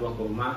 Buah kurma.